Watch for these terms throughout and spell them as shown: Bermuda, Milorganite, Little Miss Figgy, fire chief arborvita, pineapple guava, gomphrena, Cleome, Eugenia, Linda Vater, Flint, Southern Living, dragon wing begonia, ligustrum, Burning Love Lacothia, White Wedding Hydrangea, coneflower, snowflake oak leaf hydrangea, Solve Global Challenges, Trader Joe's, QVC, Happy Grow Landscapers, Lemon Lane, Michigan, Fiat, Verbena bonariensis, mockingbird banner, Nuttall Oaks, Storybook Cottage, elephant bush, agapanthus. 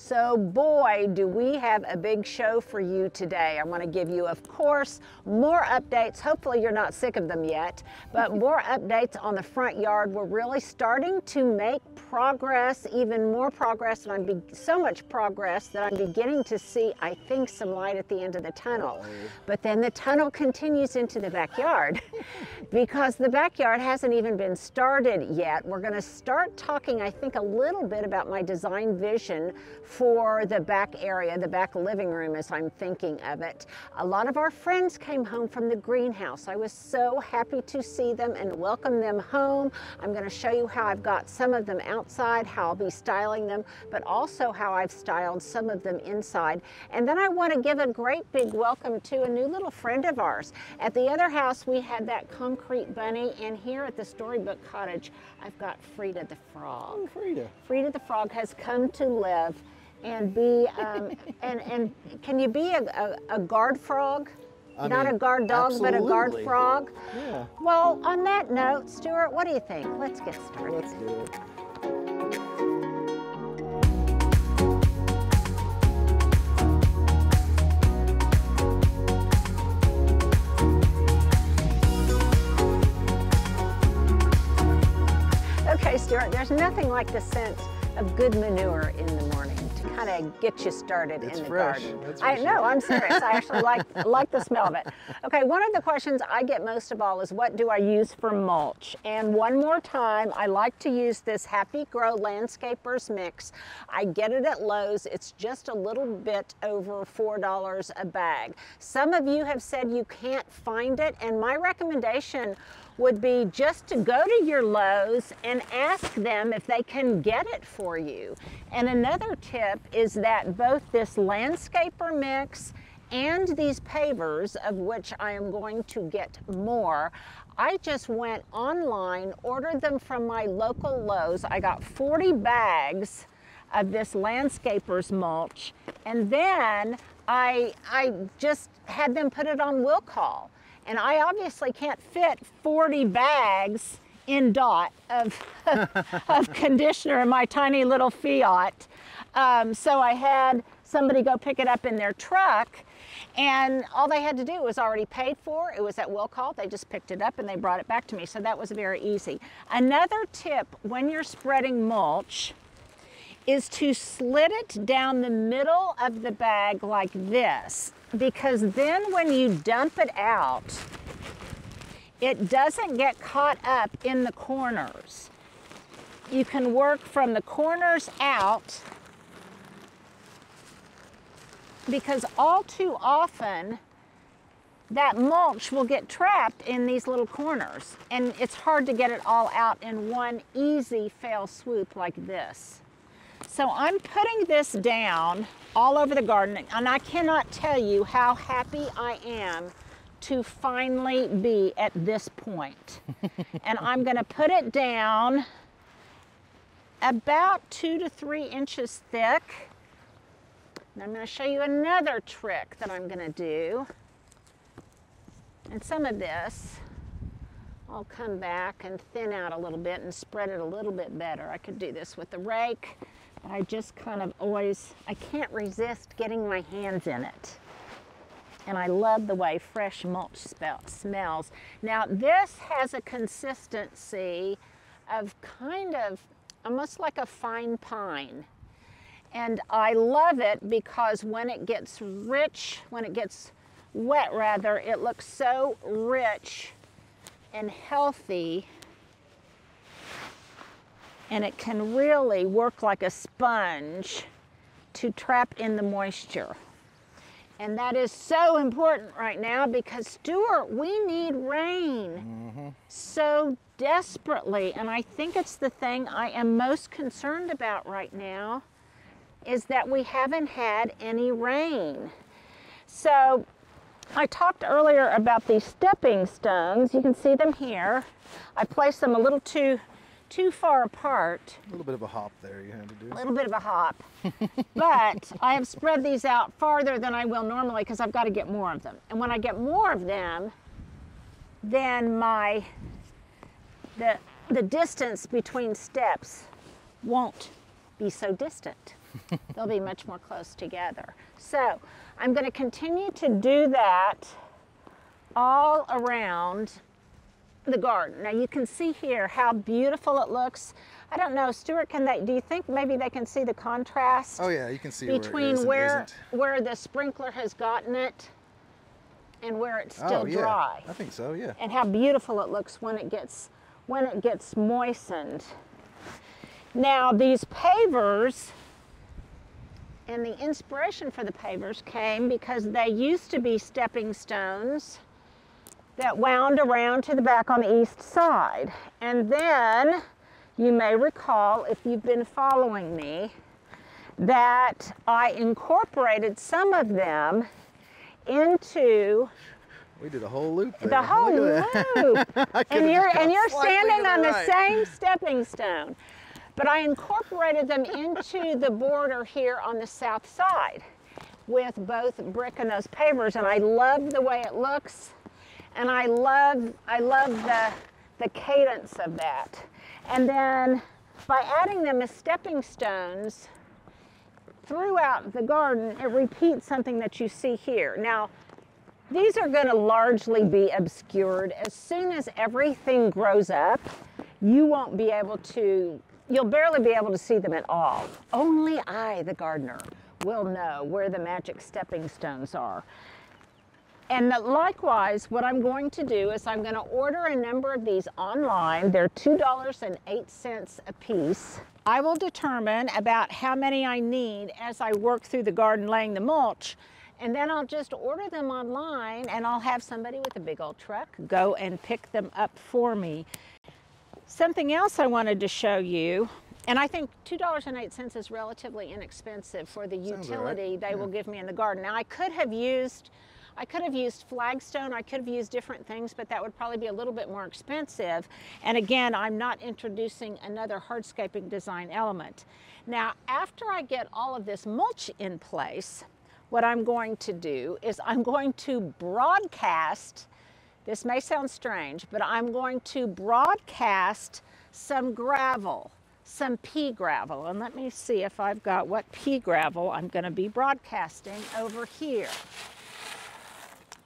So boy, do we have a big show for you today. I'm going to give you, of course, more updates. Hopefully you're not sick of them yet, but more updates on the front yard. We're really starting to make progress, even more progress, and so much progress that I'm beginning to see, I think, some light at the end of the tunnel. But then the tunnel continues into the backyard because the backyard hasn't even been started yet. We're going to start talking, I think, a little bit about my design vision for the back area, the back living room, as I'm thinking of it. A lot of our friends came home from the greenhouse. I was so happy to see them and welcome them home. I'm going to show you how I've got some of them outside, how I'll be styling them, but also how I've styled some of them inside. And then I want to give a great big welcome to a new little friend of ours. At the other house, we had that concrete bunny, and here at the Storybook Cottage, I've got Frida the frog. Oh, Frida. Frida the frog has come to live and be, and can you be a guard frog? Not a guard dog, absolutely. But a guard frog? Yeah. Well, on that note, Stuart, what do you think? Let's get started. Let's do it. Stuart, there's nothing like the scent of good manure in the morning to kind of get you started in the garden. I know, I'm serious. I actually like the smell of it. Okay, one of the questions I get most of all is, what do I use for mulch? And one more time, I like to use this Happy Grow Landscapers mix. I get it at Lowe's. It's just a little bit over $4 a bag. Some of you have said you can't find it, and my recommendation would be just to go to your Lowe's and ask them if they can get it for you. And another tip is that both this landscaper mix and these pavers, of which I am going to get more, I just went online, ordered them from my local Lowe's. I got 40 bags of this landscaper's mulch, and then I just had them put it on will call. And I obviously can't fit 40 bags in dot of conditioner in my tiny little Fiat. So I had somebody go pick it up in their truck, and all they had to do was already paid for. It was at will call. They just picked it up and they brought it back to me. So that was very easy. Another tip when you're spreading mulch is to slit it down the middle of the bag like this, because then when you dump it out, it doesn't get caught up in the corners. You can work from the corners out, because all too often that mulch will get trapped in these little corners, and it's hard to get it all out in one easy fail swoop like this. So I'm putting this down all over the garden, and I cannot tell you how happy I am to finally be at this point. And I'm going to put it down about 2 to 3 inches thick. And I'm going to show you another trick that I'm going to do. And some of this I'll come back and thin out a little bit and spread it a little bit better. I could do this with the rake. I just kind of always, I can't resist getting my hands in it. And I love the way fresh mulch smells. Now this has a consistency of kind of almost like a fine pine. And I love it because when it gets rich, when it gets wet rather, it looks so rich and healthy. And it can really work like a sponge to trap in the moisture. And that is so important right now because, Stuart, we need rain so desperately. And I think it's the thing I am most concerned about right now is that we haven't had any rain. So I talked earlier about these stepping stones. You can see them here. I placed them a little too far apart. A little bit of a hop there you had to do. A little bit of a hop. But I have spread these out farther than I will normally because I've got to get more of them. And when I get more of them, then the distance between steps won't be so distant. They'll be much more close together. So I'm going to continue to do that all around the garden. Now you can see here how beautiful it looks. I don't know, Stuart, can they, do you think maybe they can see the contrast? Oh yeah, you can see between where the sprinkler has gotten it and where it's still dry. I think so, yeah. And how beautiful it looks when it gets moistened. Now these pavers, and the inspiration for the pavers came because they used to be stepping stones that wound around to the back on the east side. And then you may recall, if you've been following me, that I incorporated some of them into the whole loop. and you're standing on the same stepping stone. But I incorporated them into the border here on the south side with both brick and those pavers, and I love the way it looks. And I love the cadence of that. And then by adding them as stepping stones throughout the garden, it repeats something that you see here. Now, these are going to largely be obscured. As soon as everything grows up, you won't be able to, you'll barely be able to see them at all. Only I, the gardener, will know where the magic stepping stones are. And likewise, what I'm going to do is I'm going to order a number of these online. They're $2.08 a piece. I will determine about how many I need as I work through the garden laying the mulch, and then I'll just order them online and I'll have somebody with a big old truck go and pick them up for me. Something else I wanted to show you, and I think $2.08 is relatively inexpensive for the utility they will give me in the garden. Now I could have used flagstone, I could have used different things, but that would probably be a little bit more expensive. And again, I'm not introducing another hardscaping design element. Now, after I get all of this mulch in place, what I'm going to do is I'm going to broadcast, this may sound strange, but I'm going to broadcast some gravel, some pea gravel. And let me see if I've got what pea gravel I'm gonna be broadcasting over here.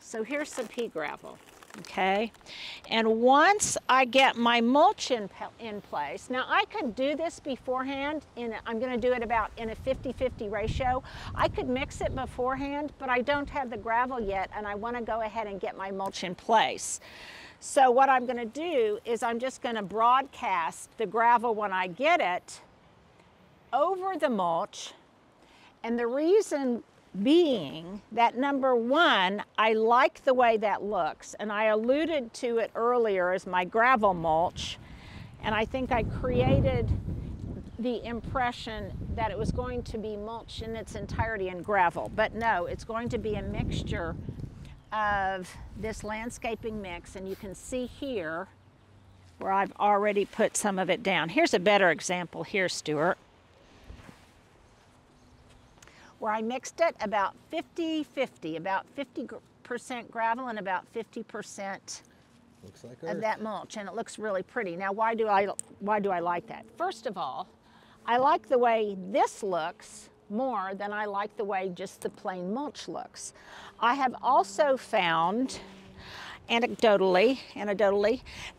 So here's some pea gravel, okay? And once I get my mulch in place, now I could do this beforehand, and I'm gonna do it about in a 50-50 ratio. I could mix it beforehand, but I don't have the gravel yet, and I wanna go ahead and get my mulch in place. So what I'm gonna do is I'm just gonna broadcast the gravel when I get it over the mulch, and the reason being that, number one, I like the way that looks, and I alluded to it earlier as my gravel mulch, and I think I created the impression that it was going to be mulch in its entirety and gravel, but no, it's going to be a mixture of this landscaping mix, and you can see here where I've already put some of it down. Here's a better example here, Stuart, where I mixed it about 50-50, about 50% gravel and about 50% of that mulch, and it looks really pretty. Now, why do I like that? First of all, I like the way this looks more than I like the way just the plain mulch looks. I have also found anecdotally,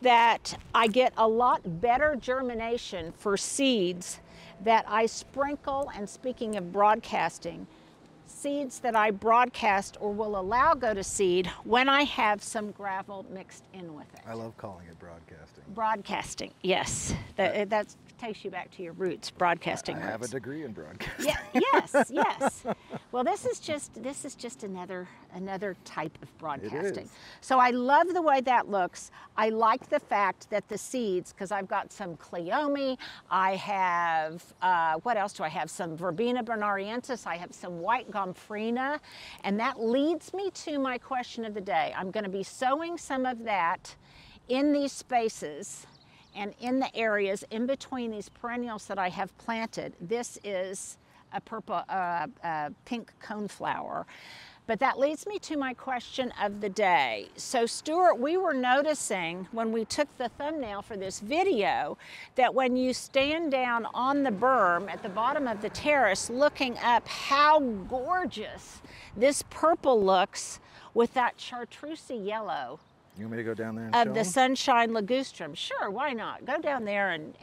that I get a lot better germination for seeds that I sprinkle, and speaking of broadcasting, seeds that I broadcast or will allow go to seed when I have some gravel mixed in with it. I love calling it broadcasting. Broadcasting, yes. That takes you back to your roots, broadcasting. I have a degree in broadcasting. Yeah, yes, yes. Well, this is just another type of broadcasting. So I love the way that looks. I like the fact that the seeds, because I've got some Cleome, I have, what else do I have? Some Verbena bonariensis, I have some white gomphrena, and that leads me to my question of the day. I'm going to be sowing some of that in these spaces and in the areas in between these perennials that I have planted. This is a pink coneflower. But that leads me to my question of the day. So Stuart, we were noticing when we took the thumbnail for this video that when you stand down on the berm at the bottom of the terrace looking up, how gorgeous this purple looks with that chartreuse yellow. You want me to go down there and show them? Of the sunshine ligustrum. Sure, why not? Go down there and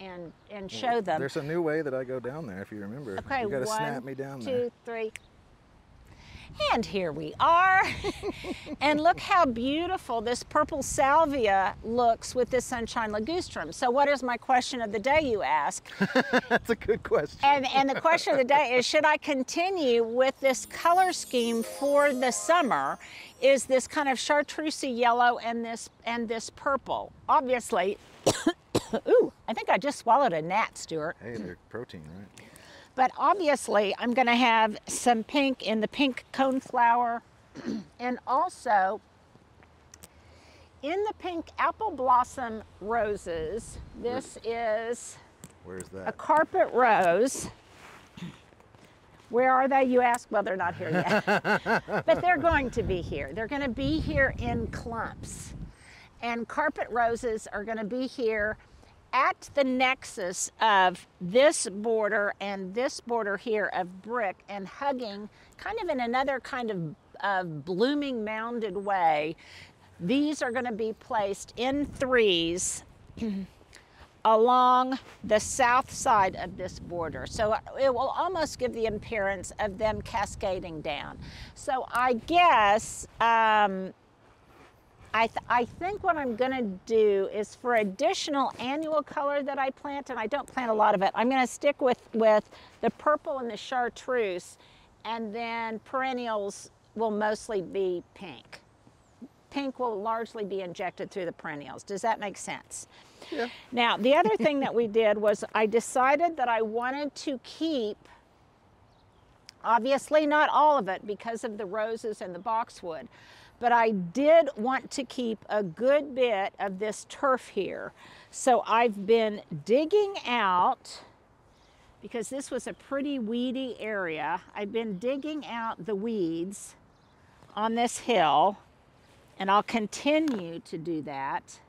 show them. There's a new way that I go down there, if you remember. Okay, you gotta snap me down there. 1, 2, 3. And here we are. And look how beautiful this purple salvia looks with this sunshine ligustrum. So what is my question of the day, you ask? That's a good question. And the question of the day is, should I continue with this color scheme for the summer? Is this kind of chartreuse yellow and this purple? Obviously, ooh, I think I just swallowed a gnat, Stuart. Hey, they're protein, right? But obviously, I'm gonna have some pink in the pink coneflower and also in the pink apple blossom roses. This is Where's that? A carpet rose. Where are they, you ask? Well, they're not here yet, but they're going to be here. They're gonna be here in clumps. And carpet roses are gonna be here at the nexus of this border and this border here of brick and hugging kind of in another kind of blooming mounded way. These are gonna be placed in threes along the south side of this border. So it will almost give the appearance of them cascading down. So I guess, I think what I'm gonna do is for additional annual color that I plant, and I don't plant a lot of it, I'm gonna stick with the purple and the chartreuse, and then perennials will mostly be pink. Pink will largely be injected through the perennials. Does that make sense? Yeah. Now, the other thing that we did was I decided that I wanted to keep, obviously not all of it because of the roses and the boxwood, but I did want to keep a good bit of this turf here. So I've been digging out, because this was a pretty weedy area, I've been digging out the weeds on this hill, and I'll continue to do that.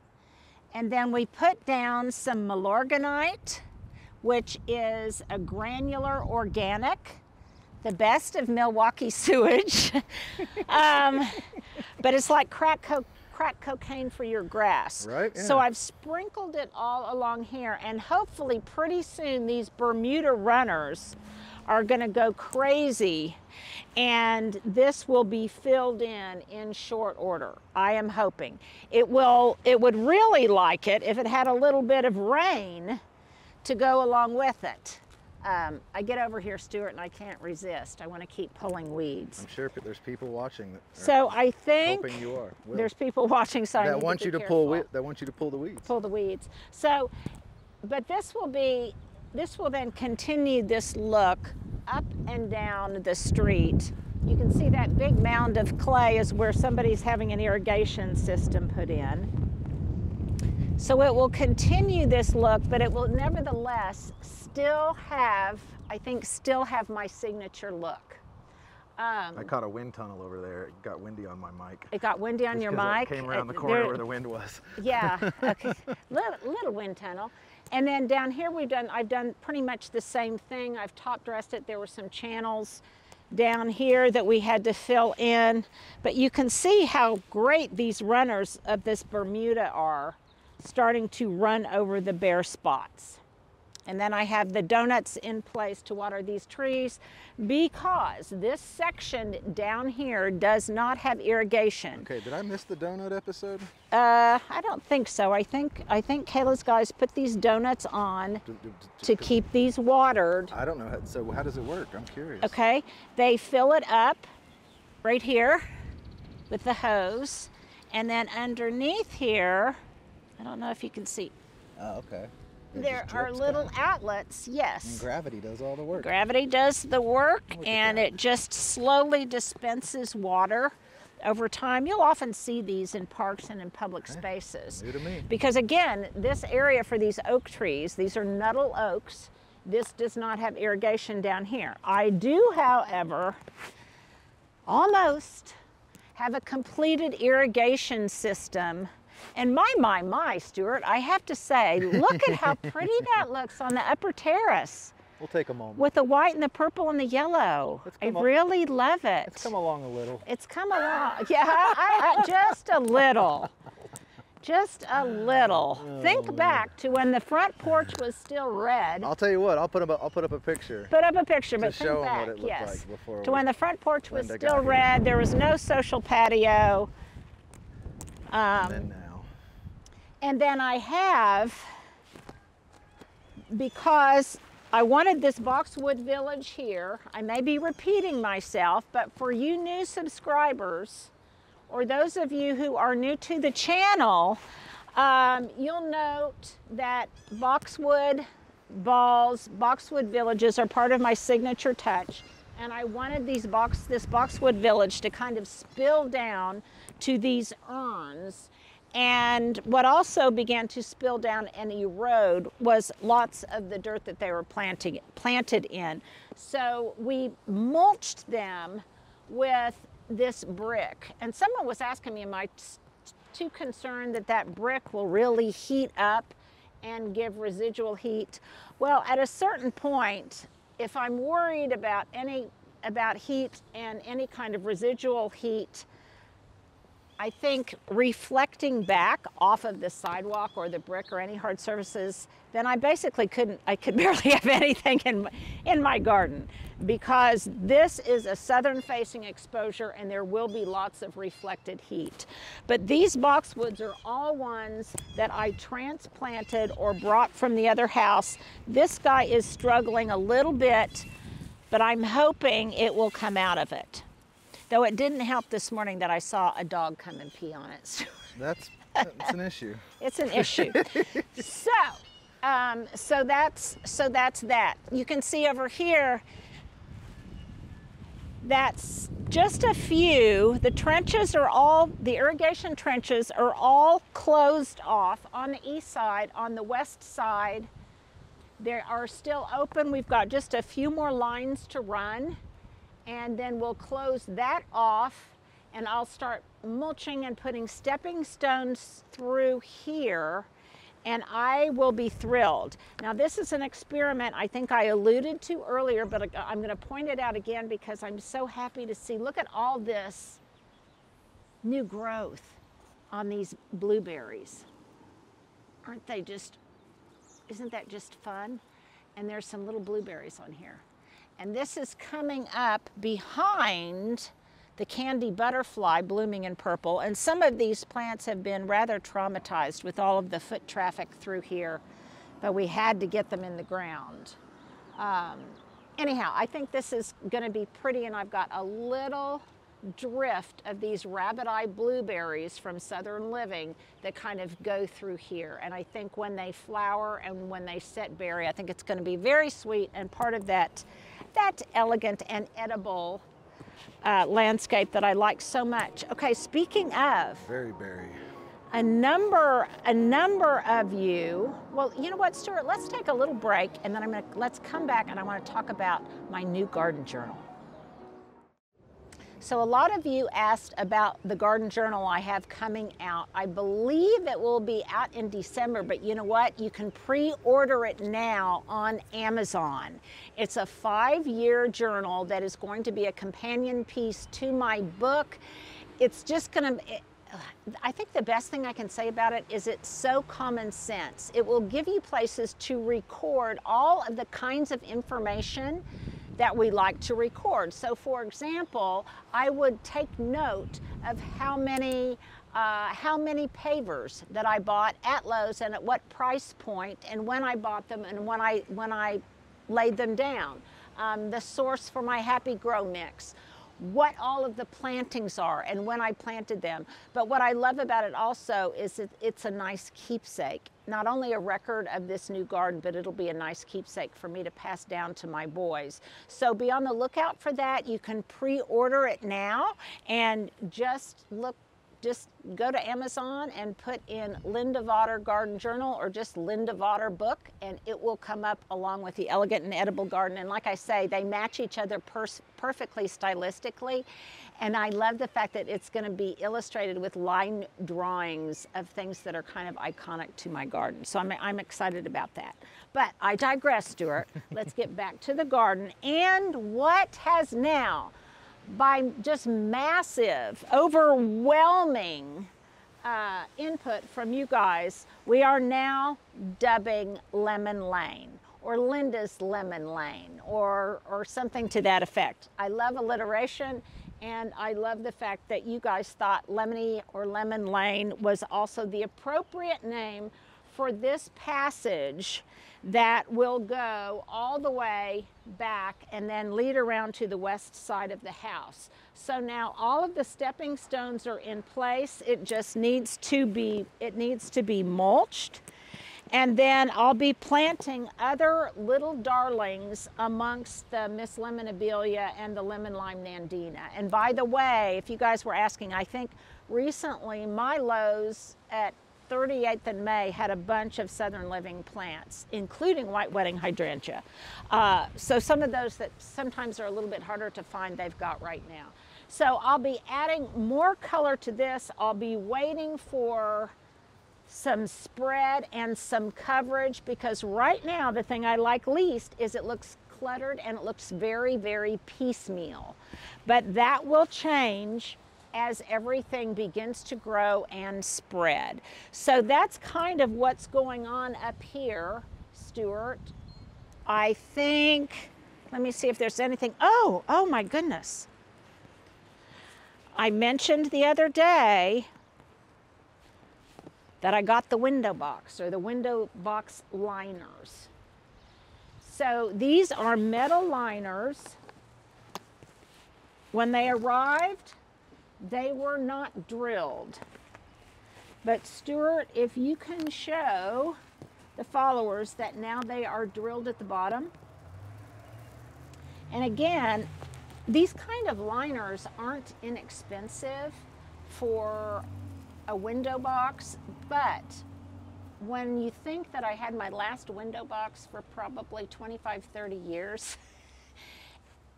And then we put down some Milorganite, which is a granular organic, the best of Milwaukee sewage. But it's like crack cocaine for your grass. Right, yeah. So I've sprinkled it all along here, and hopefully pretty soon these Bermuda runners are gonna go crazy and this will be filled in short order. I am hoping. It would really like it if it had a little bit of rain to go along with it. I get over here, Stuart, and I can't resist. I want to keep pulling weeds. I'm sure there's people watching. So I think hoping you are. Will. There's people watching. So that want you to pull. That want you to pull the weeds. Pull the weeds. So, but this will be. This will then continue this look up and down the street. You can see that big mound of clay is where somebody's having an irrigation system put in. So it will continue this look, but it will nevertheless still have, I think, still have my signature look. I caught a wind tunnel over there. It got windy on my mic. It got windy on your mic? It came around the corner where the wind was. Yeah, okay. little wind tunnel. And then down here I've done pretty much the same thing. I've top dressed it. There were some channels down here that we had to fill in. But you can see how great these runners of this Bermuda are, starting to run over the bare spots. And then I have the donuts in place to water these trees because this section down here does not have irrigation. Okay, did I miss the donut episode? I don't think so. I think Kayla's guys put these donuts on to keep these watered. I don't know. So how does it work? I'm curious. Okay, they fill it up right here with the hose, and then underneath here, I don't know if you can see. Oh, okay. There are little outlets, yes. And gravity does all the work. Gravity does the work, and it just slowly dispenses water over time. You'll often see these in parks and in public spaces. New to me. Because again, this area for these oak trees, these are Nuttall Oaks. This does not have irrigation down here. I do, however, almost have a completed irrigation system. And my, Stuart, I have to say, look at how pretty that looks on the upper terrace. We'll take a moment. With the white and the purple and the yellow. I really love it. It's come along a little. It's come along. Yeah, I just a little. Just a little. Oh, Think back to when the front porch was still red. I'll tell you what, I'll put up a picture. Put up a picture, but think show back, what it looked like before. To when the front porch was still red, there was no social patio. And then now. And then I have, because I wanted this boxwood village here, I may be repeating myself, but for you new subscribers, or those of you who are new to the channel, you'll note that boxwood balls, boxwood villages are part of my signature touch. And I wanted these this boxwood village to kind of spill down to these urns. And what also began to spill down and erode was lots of the dirt that they were planted in. So we mulched them with this brick, and someone was asking me, am I too concerned that that brick will really heat up and give residual heat? Well, at a certain point, if I'm worried about heat and any kind of residual heat, I think reflecting back off of the sidewalk or the brick or any hard surfaces, then I basically could barely have anything in my garden, because this is a southern facing exposure and there will be lots of reflected heat. But these boxwoods are all ones that I transplanted or brought from the other house. This guy is struggling a little bit, but I'm hoping it will come out of it. Though it didn't help this morning that I saw a dog come and pee on it. That's an issue. It's an issue. So that's that. You can see over here, that's just a few. The trenches are all, the irrigation trenches are all closed off on the east side. On the west side, they are still open. We've got just a few more lines to run, and then we'll close that off, and I'll start mulching and putting stepping stones through here, and I will be thrilled. Now, this is an experiment I think I alluded to earlier, but I'm going to point it out again because I'm so happy to see. Look at all this new growth on these blueberries. Aren't they just, isn't that just fun? And there's some little blueberries on here. And this is coming up behind the candy butterfly blooming in purple. And some of these plants have been rather traumatized with all of the foot traffic through here, but we had to get them in the ground. Anyhow, I think this is going to be pretty, and I've got a little drift of these rabbit eye blueberries from Southern Living that kind of go through here, and I think when they flower and when they set berry, I think it's going to be very sweet and part of that elegant and edible landscape that I like so much. Okay, speaking of very berry, a number of you, well, you know what, Stuart, let's take a little break, and then let's come back, and I want to talk about my new garden journal. So a lot of you asked about the garden journal I have coming out. I believe it will be out in December, but you know what? You can pre-order it now on Amazon. It's a 5-year journal that is going to be a companion piece to my book. It's just gonna, I think the best thing I can say about it is it's so common sense. It will give you places to record all of the kinds of information that we like to record. So for example, I would take note of how many pavers that I bought at Lowe's and at what price point and when I bought them and when I laid them down. The source for my Happy Grow mix, what all of the plantings are and when I planted them. But what I love about it also is that it's a nice keepsake. Not only a record of this new garden, but it'll be a nice keepsake for me to pass down to my boys. So be on the lookout for that. You can pre-order it now and just look just go to Amazon and put in Linda Vater Garden Journal or just Linda Vater book, and it will come up along with the Elegant and Edible Garden. And like I say, they match each other perfectly stylistically. And I love the fact that it's going to be illustrated with line drawings of things that are kind of iconic to my garden. So I'm excited about that. But I digress, Stuart. Let's get back to the garden. And what has now, by just massive, overwhelming input from you guys, we are now dubbing Lemon Lane, or Linda's Lemon Lane, or something to that effect. I love alliteration, and I love the fact that you guys thought Lemony or Lemon Lane was also the appropriate name for this passage that will go all the way back and then lead around to the west side of the house. So now all of the stepping stones are in place. It just needs to be, it needs to be mulched. And then I'll be planting other little darlings amongst the Miss Lemon Abelia and the Lemon Lime Nandina. And by the way, if you guys were asking, I think recently my Lowe's at 38th and May had a bunch of Southern Living plants, including White Wedding Hydrangea. So some of those that sometimes are a little bit harder to find, they've got right now. So I'll be adding more color to this. I'll be waiting for some spread and some coverage, because right now the thing I like least is it looks cluttered and it looks very, very piecemeal. But that will change as everything begins to grow and spread. So that's kind of what's going on up here, Stuart. I think, let me see if there's anything. Oh my goodness. I mentioned the other day that I got the window box, or the window box liners. So these are metal liners. When they arrived, they were not drilled. But Stuart, if you can show the followers that now they are drilled at the bottom. And again, these kind of liners aren't inexpensive for a window box, but when you think that I had my last window box for probably 25-30 years,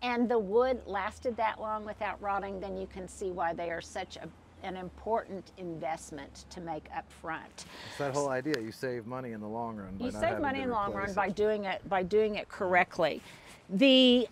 and the wood lasted that long without rotting, then you can see why they are such an important investment to make up front. It's that whole idea, you save money in the long run. You save money in the long run by doing it correctly. The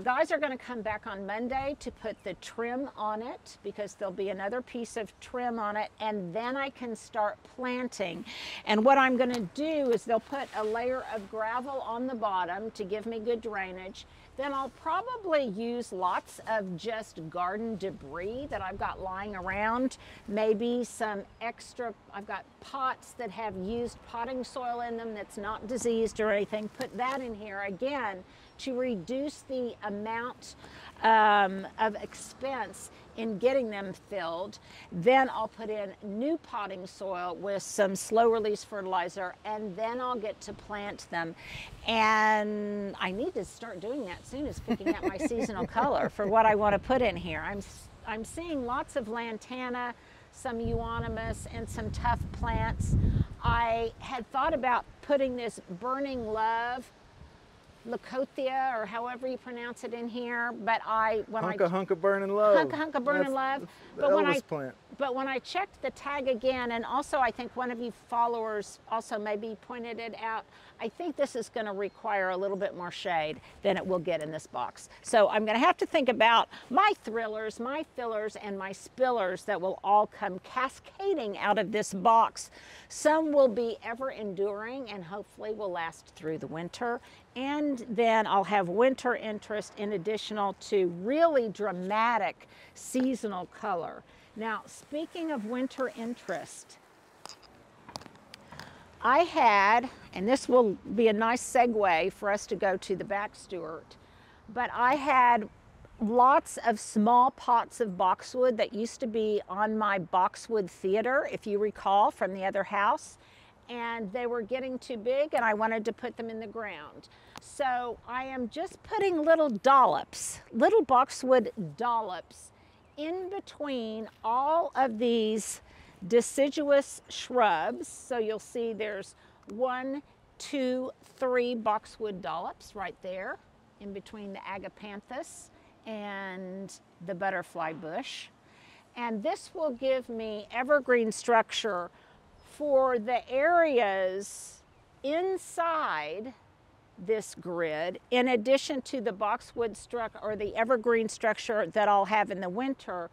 guys are going to come back on Monday to put the trim on it, because there'll be another piece of trim on it, and then I can start planting. And what I'm going to do is they'll put a layer of gravel on the bottom to give me good drainage. Then I'll probably use lots of just garden debris that I've got lying around. Maybe some extra, I've got pots that have used potting soil in them that's not diseased or anything. Put that in here again to reduce the amount of expense in getting them filled. Then I'll put in new potting soil with some slow release fertilizer, and then I'll get to plant them. And I need to start doing that soon, is picking out my seasonal color for what I want to put in here. I'm seeing lots of lantana, some euonymus, and some tough plants. I had thought about putting this Burning Love Lacothia, or however you pronounce it, in here, but But when I checked the tag again, and also I think one of you followers also maybe pointed it out, I think this is going to require a little bit more shade than it will get in this box. So I'm going to have to think about my thrillers, my fillers, and my spillers that will all come cascading out of this box. Some will be ever enduring and hopefully will last through the winter. And then I'll have winter interest in addition to really dramatic seasonal color. Now, speaking of winter interest, I had, and this will be a nice segue for us to go to the back, Stuart, but I had lots of small pots of boxwood that used to be on my boxwood theater, if you recall, from the other house. And they were getting too big, and I wanted to put them in the ground. So I am just putting little dollops, little boxwood dollops in between all of these deciduous shrubs, so you'll see there's 1, 2, 3 boxwood dollops right there in between the agapanthus and the butterfly bush. And this will give me evergreen structure for the areas inside this grid, in addition to the boxwood structure or the evergreen structure that I'll have in the winter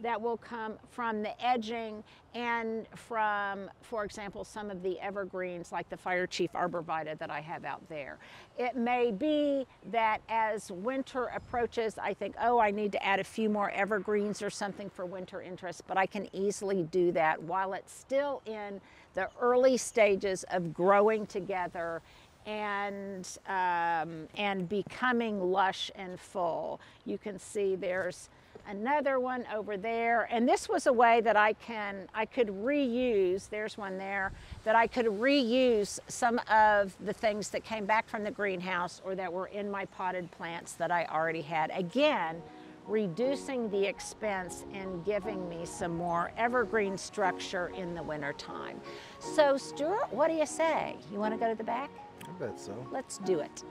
that will come from the edging and from, for example, some of the evergreens like the fire chief arborvita that I have out there. It may be that as winter approaches, I think, oh, I need to add a few more evergreens or something for winter interest, but I can easily do that while it's still in the early stages of growing together and becoming lush and full. You can see there's another one over there, and this was a way that I could reuse. There's one there that I could reuse some of the things that came back from the greenhouse or that were in my potted plants that I already had. Again, reducing the expense and giving me some more evergreen structure in the wintertime. So Stuart, what do you say? You want to go to the back? I bet so. Let's do it.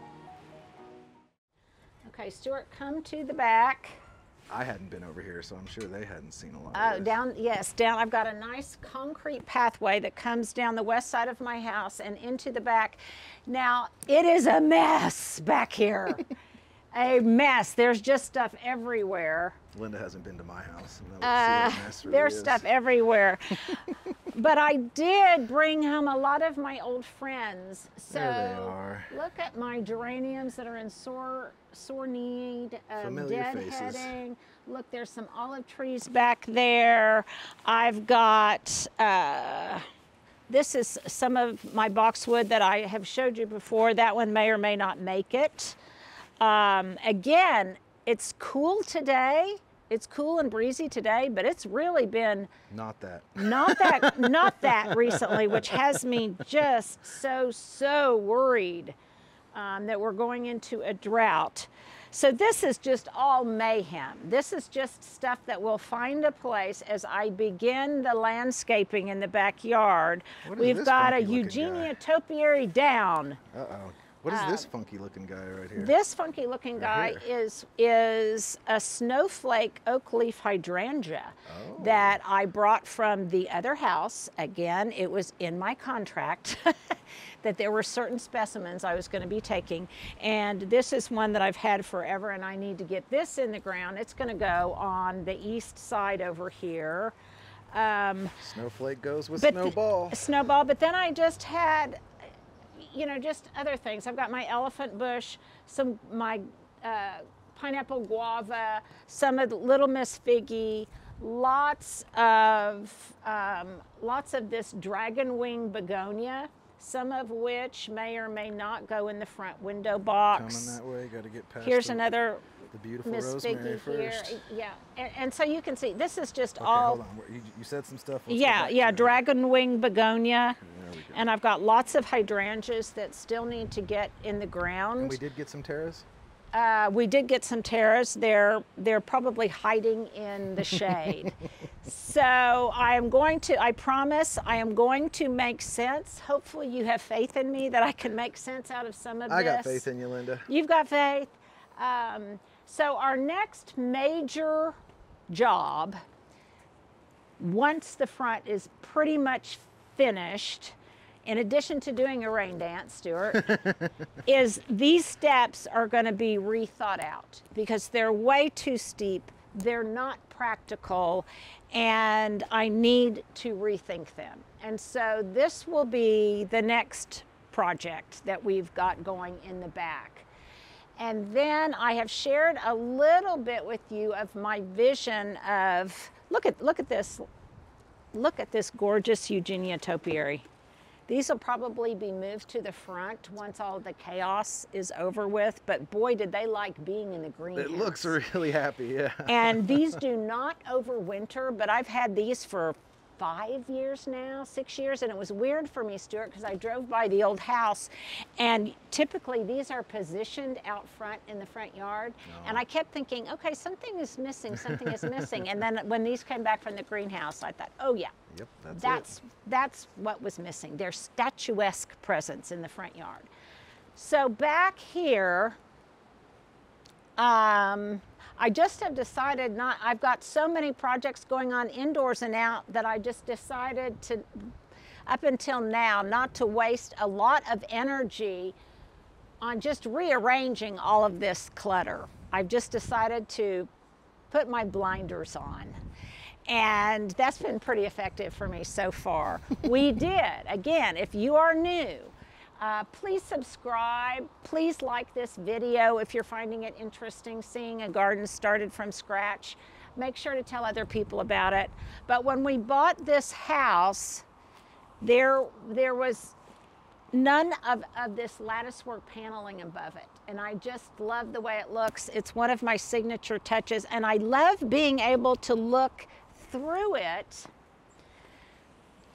Okay, Stuart, come to the back. I hadn't been over here, so I'm sure they hadn't seen a lot of this. Oh, down, yes, down. I've got a nice concrete pathway that comes down the west side of my house and into the back. Now, it is a mess back here. A mess. There's just stuff everywhere. Linda hasn't been to my house. And see what mess really there's is. Stuff everywhere. But I did bring home a lot of my old friends. So there they are. Look at my geraniums that are in sore need of deadheading. Look, there's some olive trees back there. I've got, this is some of my boxwood that I have showed you before. That one may or may not make it. Again, it's cool today. It's cool and breezy today, but it's really been not that recently, which has me just so worried that we're going into a drought. So this is just all mayhem. This is just stuff that will find a place as I begin the landscaping in the backyard. We've got a Eugenia topiary down. Uh-oh. What is this funky-looking guy right here? This funky-looking guy is a snowflake oak leaf hydrangea that I brought from the other house. Again, it was in my contract that there were certain specimens I was going to be taking, and this is one that I've had forever, and I need to get this in the ground. It's going to go on the east side over here. Snowflake goes with snowball. Snowball, but then I just had, you know, just other things. I've got my elephant bush, some my pineapple guava, some of the Little Miss Figgy, lots of this dragon wing begonia, some of which may or may not go in the front window box. Coming that way, got to get past. Here's another. The beautiful Miss Rosemary first. Here. Yeah, and so you can see this is just okay, all. Hold on. You said some stuff. Yeah, dragon wing begonia. There we go. And I've got lots of hydrangeas that still need to get in the ground. And we did get some terras? We did get some terras. They're probably hiding in the shade. So I promise I am going to make sense. Hopefully you have faith in me that I can make sense out of some of this. I got faith in you, Linda. You've got faith. So our next major job, once the front is pretty much finished, in addition to doing a rain dance, Stuart, is these steps are going to be rethought out because they're way too steep, they're not practical, and I need to rethink them. And so this will be the next project that we've got going in the back. And then I have shared a little bit with you of my vision of, look at this gorgeous Eugenia topiary. These will probably be moved to the front once all the chaos is over with, but boy, did they like being in the greenhouse. It looks really happy, yeah. And these do not overwinter, but I've had these for 5 years now, 6 years, and it was weird for me, Stuart, because I drove by the old house, and typically these are positioned out front in the front yard, and I kept thinking, okay, something is missing, something is missing, and then when these came back from the greenhouse, I thought, oh yeah, yep, that's what was missing, their statuesque presence in the front yard. So back here, I just have decided not, I've got so many projects going on indoors and out that I just decided to, up until now, not to waste a lot of energy on just rearranging all of this clutter. I've just decided to put my blinders on. And that's been pretty effective for me so far. We did, again, if you are new, please subscribe, please like this video if you're finding it interesting, seeing a garden started from scratch. Make sure to tell other people about it. But when we bought this house, there was none of this lattice work paneling above it. And I just love the way it looks. It's one of my signature touches, and I love being able to look through it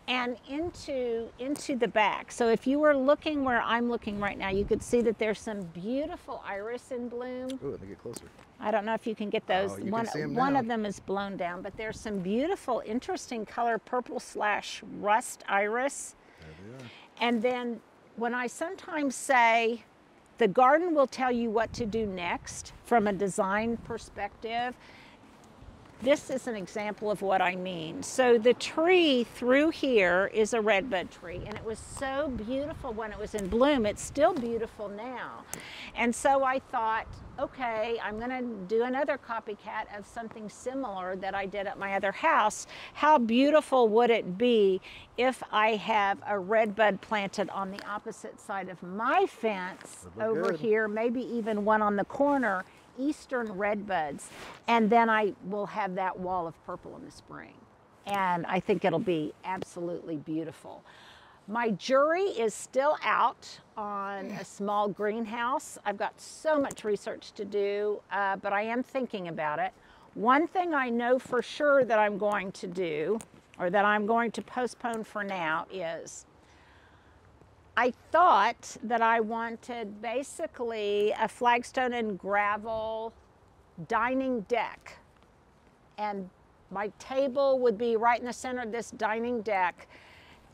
and into the back. So if you were looking where I'm looking right now, you could see that there's some beautiful iris in bloom. Ooh, let me get closer. I don't know if you can get those. Oh, one of them is blown down, but there's some beautiful, interesting color, purple/rust iris. There they are. And then when I sometimes say, the garden will tell you what to do next from a design perspective, this is an example of what I mean. So the tree through here is a redbud tree, and it was so beautiful when it was in bloom. It's still beautiful now. And so I thought, okay, I'm gonna do another copycat of something similar that I did at my other house. How beautiful would it be if I have a redbud planted on the opposite side of my fence over here, maybe even one on the corner, Eastern redbuds, and then I will have that wall of purple in the spring, and I think it'll be absolutely beautiful. My jury is still out on a small greenhouse. I've got so much research to do, but I am thinking about it. One thing I know for sure that I'm going to do, or that I'm going to postpone for now, is I thought that I wanted basically a flagstone and gravel dining deck. And my table would be right in the center of this dining deck.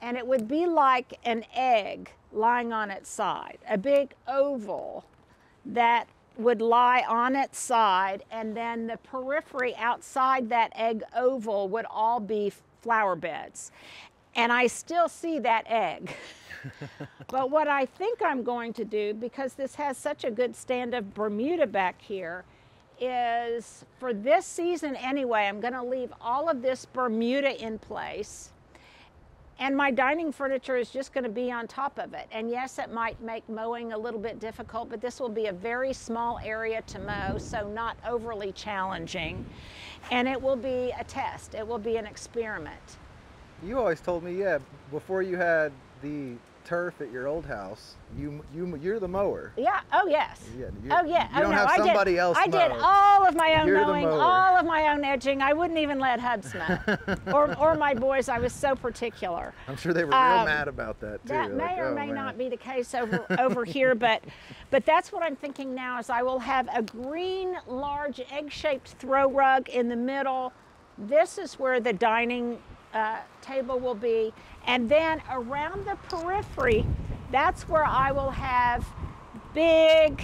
And it would be like an egg lying on its side, a big oval that would lie on its side. And then the periphery outside that egg oval would all be flower beds. And I still see that egg. But what I think I'm going to do, because this has such a good stand of Bermuda back here, is for this season anyway, I'm gonna leave all of this Bermuda in place, and my dining furniture is just gonna be on top of it. And yes, it might make mowing a little bit difficult, but this will be a very small area to mow, so not overly challenging. And it will be a test, it will be an experiment. You always told me, yeah, before you had the turf at your old house, you're the mower. Yeah. Oh yes. Yeah, oh yeah. You don't have somebody else. I did all of my own mowing, all of my own edging. I wouldn't even let Hubs mow, or my boys. I was so particular. I'm sure they were real mad about that too. That may or may not be the case over here, but that's what I'm thinking now. Is I will have a green, large egg-shaped throw rug in the middle. This is where the dining table will be, and then around the periphery, that's where I will have big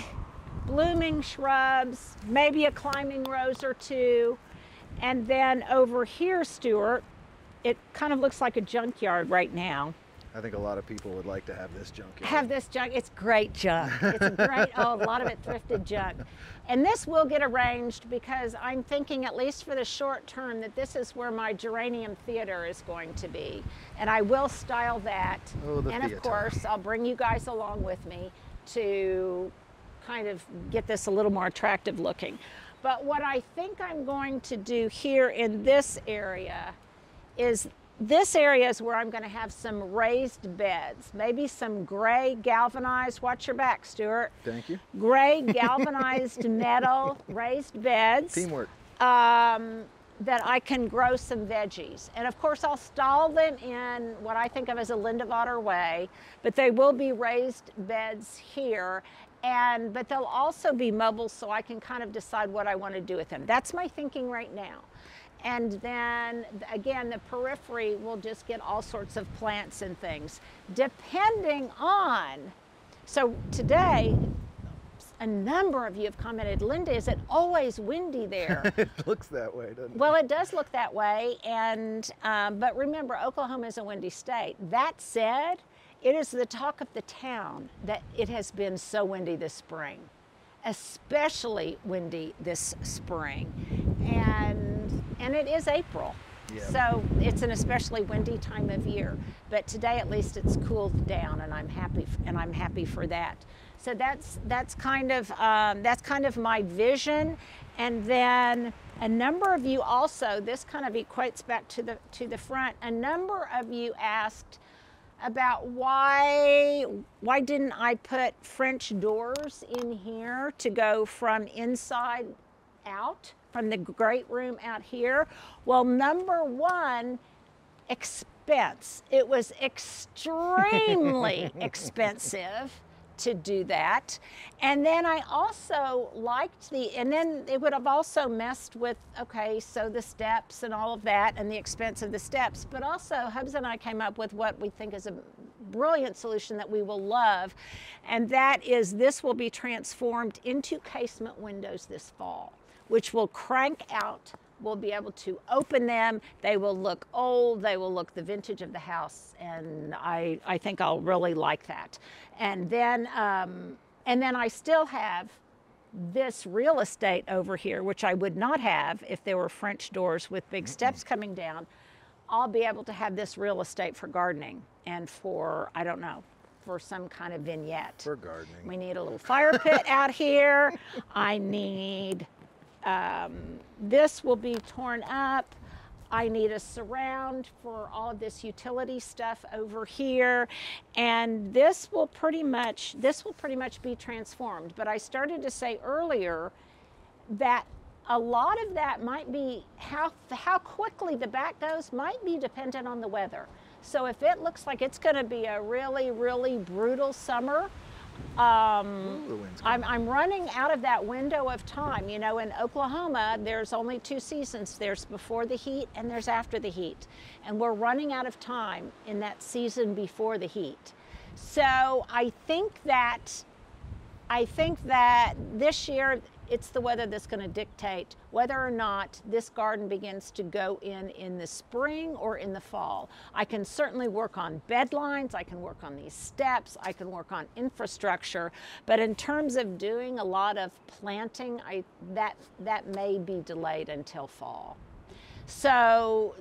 blooming shrubs, maybe a climbing rose or two, and then over here, Stuart, it kind of looks like a junkyard right now. I think a lot of people would like to have this junk. Have this junk. It's great junk. It's a great, oh, a lot of it thrifted junk. And this will get arranged, because I'm thinking, at least for the short term, that this is where my geranium theater is going to be. And I will style that. Oh, the and theater. Of course, I'll bring you guys along with me to kind of get this a little more attractive looking. But what I think I'm going to do here in this area is, this area is where I'm going to have some raised beds, maybe some gray galvanized, watch your back, Stuart. Thank you. Gray galvanized metal raised beds. Teamwork. that I can grow some veggies. And of course, I'll stall them in what I think of as a Linda Vater way, but they will be raised beds here. But they'll also be mobile, so I can kind of decide what I want to do with them. That's my thinking right now. And then again, the periphery will just get all sorts of plants and things, depending on. So today, a number of you have commented, Linda, is it always windy there? It looks that way, doesn't it? Well, it does look that way. And but remember, Oklahoma is a windy state. That said, it is the talk of the town that it has been so windy this spring, especially windy this spring. And it is April, yeah. So it's an especially windy time of year. But today, at least, it's cooled down, and I'm happy for that. So that's kind of my vision. And then a number of you also, this kind of equates back to the front. A number of you asked about why didn't I put French doors in here to go from inside out, from the great room out here? Well, number one, expense. It was extremely expensive to do that. And then I also liked the, and then it would have also messed with, okay, so the steps and all of that and the expense of the steps, but also Hubs and I came up with what we think is a brilliant solution that we will love. And that is, this will be transformed into casement windows this fall, which will crank out. We'll be able to open them. They will look old. They will look the vintage of the house. And I think I'll really like that. And then I still have this real estate over here, which I would not have if there were French doors with big steps coming down. I'll be able to have this real estate for gardening and for, I don't know, for some kind of vignette. For gardening. We need a little fire pit out here. I need... this will be torn up. I need a surround for all of this utility stuff over here, and this will pretty much be transformed. But I started to say earlier that a lot of that might be how quickly the back goes might be dependent on the weather. So if it looks like it's going to be a really, really brutal summer, I'm running out of that window of time. You know, in Oklahoma, there's only two seasons. There's before the heat and there's after the heat. And we're running out of time in that season before the heat. So I think that this year, it's the weather that's going to dictate whether or not this garden begins to go in the spring or in the fall. I can certainly work on bed lines, I can work on these steps, I can work on infrastructure, but in terms of doing a lot of planting, that may be delayed until fall. So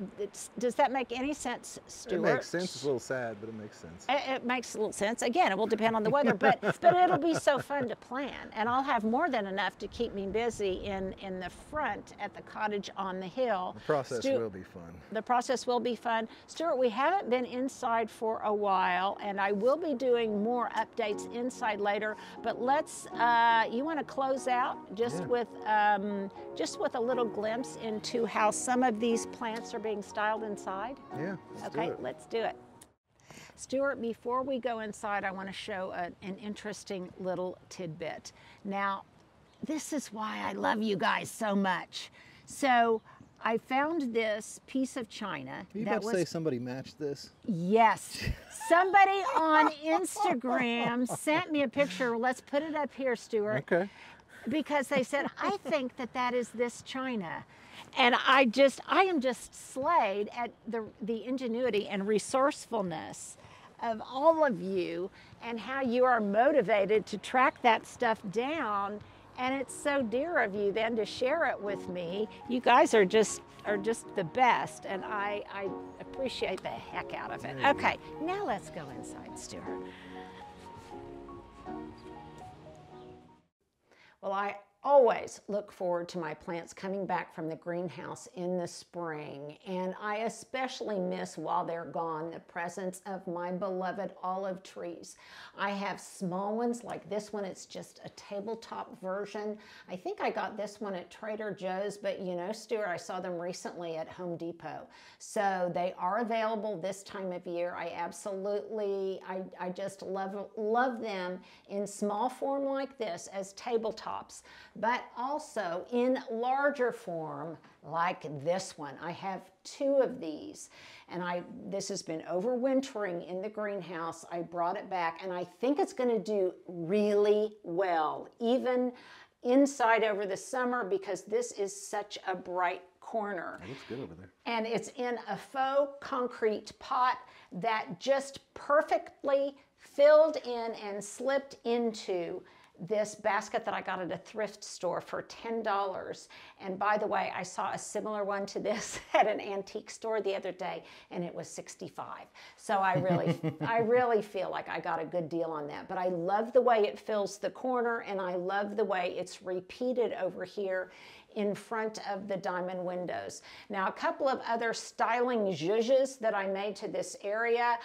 does that make any sense, Stuart? It makes sense. It's a little sad, but it makes sense. It makes a little sense. Again, it will depend on the weather, but it'll be so fun to plan. And I'll have more than enough to keep me busy in the front at the cottage on the hill. The process will be fun. The process will be fun. Stuart, we haven't been inside for a while, and I will be doing more updates inside later, but let's, you want to close out just with a little glimpse into how some of these plants are being styled inside? Yeah, let's do it. Stuart, before we go inside, I want to show an interesting little tidbit. Now, this is why I love you guys so much. So I found this piece of china. Are you about to say somebody matched this? Yes. Somebody on Instagram sent me a picture. Let's put it up here, Stuart. Okay. Because they said, I think that is this china. And I am just slayed at the ingenuity and resourcefulness of all of you and how you are motivated to track that stuff down. And it's so dear of you then to share it with me. You guys are just the best, and I appreciate the heck out of it. Okay, now let's go inside, Stuart. Well, I always look forward to my plants coming back from the greenhouse in the spring, and I especially miss, while they're gone, the presence of my beloved olive trees. I have small ones like this one. It's just a tabletop version. I think I got this one at Trader Joe's, but you know, Stuart, I saw them recently at Home Depot. So they are available this time of year. I absolutely, I just love them in small form like this as tabletops, but also in larger form like this one. I have two of these, and this has been overwintering in the greenhouse. I brought it back, and I think it's going to do really well, even inside over the summer, because this is such a bright corner. It looks good over there. And it's in a faux concrete pot that just perfectly filled in and slipped into this basket that I got at a thrift store for $10. And by the way, I saw a similar one to this at an antique store the other day, and it was $65. So I really, I really feel like I got a good deal on that. But I love the way it fills the corner, and I love the way it's repeated over here in front of the diamond windows. Now, a couple of other styling zhuzhes that I made to this area.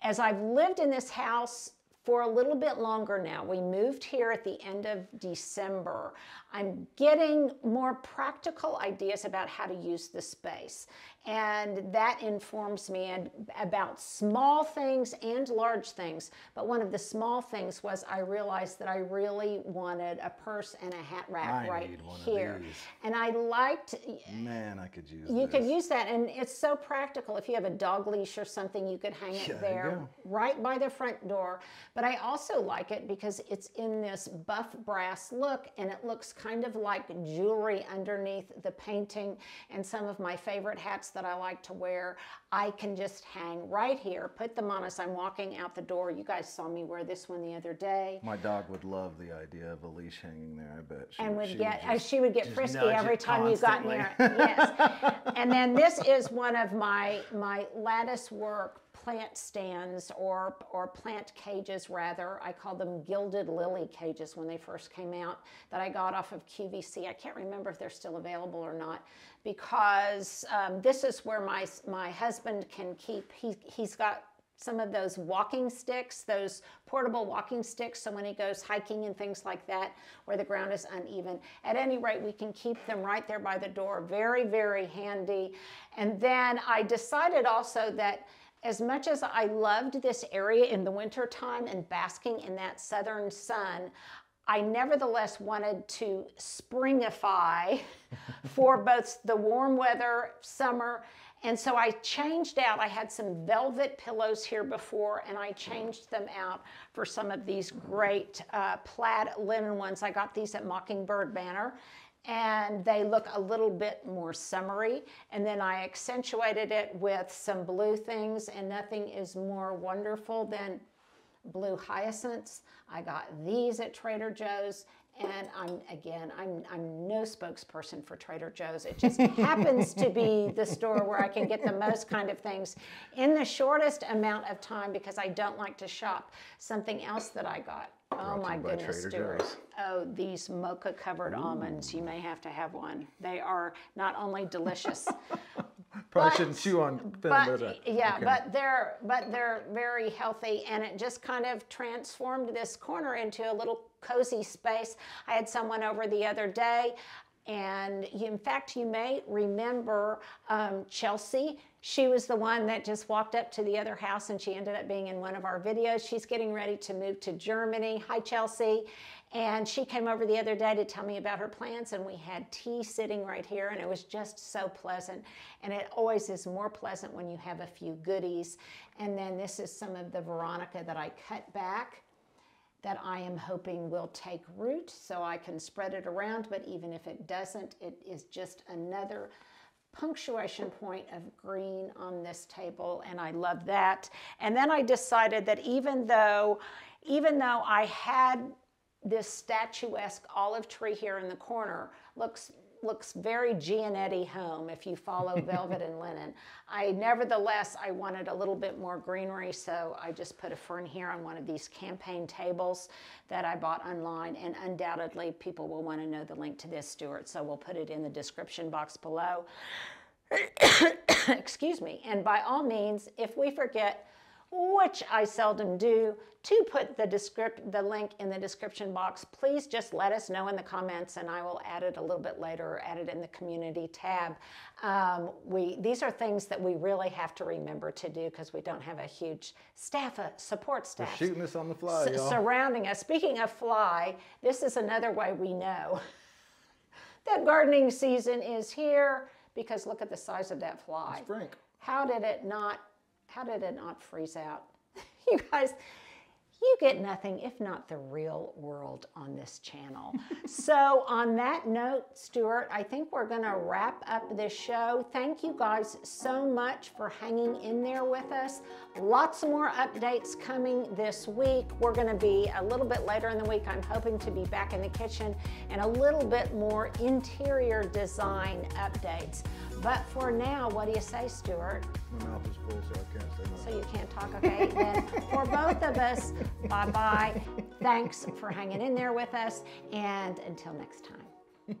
As I've lived in this house for a little bit longer now, we moved here at the end of December, I'm getting more practical ideas about how to use the space. And that informs me about small things and large things. But one of the small things was I realized that I really wanted a purse and a hat rack right here. And I liked... Man, I could use that. You could use that, and it's so practical. If you have a dog leash or something, you could hang it there right by the front door. But I also like it because it's in this buff brass look, and it looks kind of like jewelry underneath the painting. And some of my favorite hats that I like to wear, I can just hang right here, put them on as I'm walking out the door. You guys saw me wear this one the other day. My dog would love the idea of a leash hanging there, I bet. She would get frisky every time you got near it. Yes. And then this is one of my lattice work plant stands, or plant cages rather. I call them gilded lily cages when they first came out, that I got off of QVC. I can't remember if they're still available or not, because this is where my husband can keep, he's got some of those walking sticks, those portable walking sticks, so when he goes hiking and things like that where the ground is uneven. At any rate, we can keep them right there by the door. Very, very handy. And then I decided also that as much as I loved this area in the wintertime and basking in that southern sun, I nevertheless wanted to springify for both the warm weather, summer, and so I changed out. I had some velvet pillows here before, and I changed them out for some of these great plaid linen ones. I got these at Mockingbird Banner, and they look a little bit more summery. And then I accentuated it with some blue things, and nothing is more wonderful than blue hyacinths. I got these at Trader Joe's, and I'm no spokesperson for Trader Joe's. It just happens to be the store where I can get the most kind of things in the shortest amount of time, because I don't like to shop. Something else that I got. Oh my goodness, Stuart. Oh, these mocha covered almonds. You may have to have one. They are not only delicious. Probably shouldn't chew on Bermuda. Yeah, okay. but they're very healthy, and it just kind of transformed this corner into a little cozy space. I had someone over the other day, and in fact, you may remember Chelsea. She was the one that just walked up to the other house, and she ended up being in one of our videos. She's getting ready to move to Germany. Hi, Chelsea. And she came over the other day to tell me about her plans, and we had tea sitting right here, and it was just so pleasant. And it always is more pleasant when you have a few goodies. And then this is some of the Veronica that I cut back that I am hoping will take root, so I can spread it around. But even if it doesn't, it is just another punctuation point of green on this table, and I love that. And then I decided that even though I had this statuesque olive tree here in the corner, looks looks very Gianetti home if you follow velvet and linen. Nevertheless, I wanted a little bit more greenery, so I just put a fern here on one of these campaign tables that I bought online, and undoubtedly people will want to know the link to this, Stuart, so we'll put it in the description box below. Excuse me. And by all means, if we forget, which I seldom do, to put the link in the description box, please just let us know in the comments and I will add it a little bit later or add it in the community tab. These are things that we really have to remember to do because we don't have a huge staff, support staff. We're shooting us on the fly, y'all. Surrounding us. Speaking of fly, this is another way we know that gardening season is here, because look at the size of that fly. It's Frank. How did it not freeze out? You guys, you get nothing if not the real world on this channel. So on that note, Stuart, I think we're going to wrap up this show. Thank you guys so much for hanging in there with us. Lots more updates coming this week. We're going to be a little bit later in the week. I'm hoping to be back in the kitchen and a little bit more interior design updates. But for now, what do you say, Stuart? My mouth is full, so I can't say much. So you can't talk, okay? Then for both of us, bye-bye. Thanks for hanging in there with us, and until next time.